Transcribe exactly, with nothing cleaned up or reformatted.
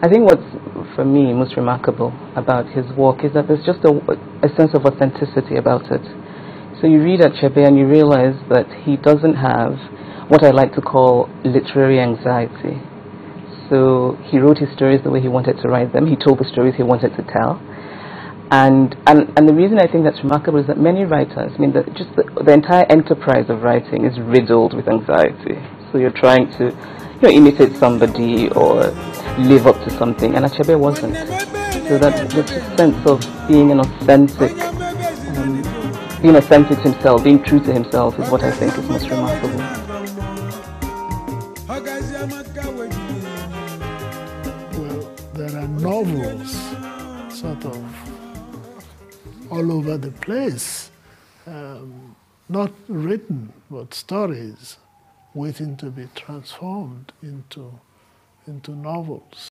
I think what's, for me, most remarkable about his work is that there's just a, a sense of authenticity about it. So you read Achebe and you realize that he doesn't have what I like to call literary anxiety. So he wrote his stories the way he wanted to write them. He told the stories he wanted to tell. And, and, and the reason I think that's remarkable is that many writers, I mean, the, just the, the entire enterprise of writing is riddled with anxiety. So you're trying to, you know, imitate somebody or live up to something, and Achebe wasn't. So that just a sense of being an authentic, um, being authentic to himself, being true to himself is what I think is most remarkable. Well, there are novels, sort of, all over the place, um, not written, but stories waiting to be transformed into, into novels.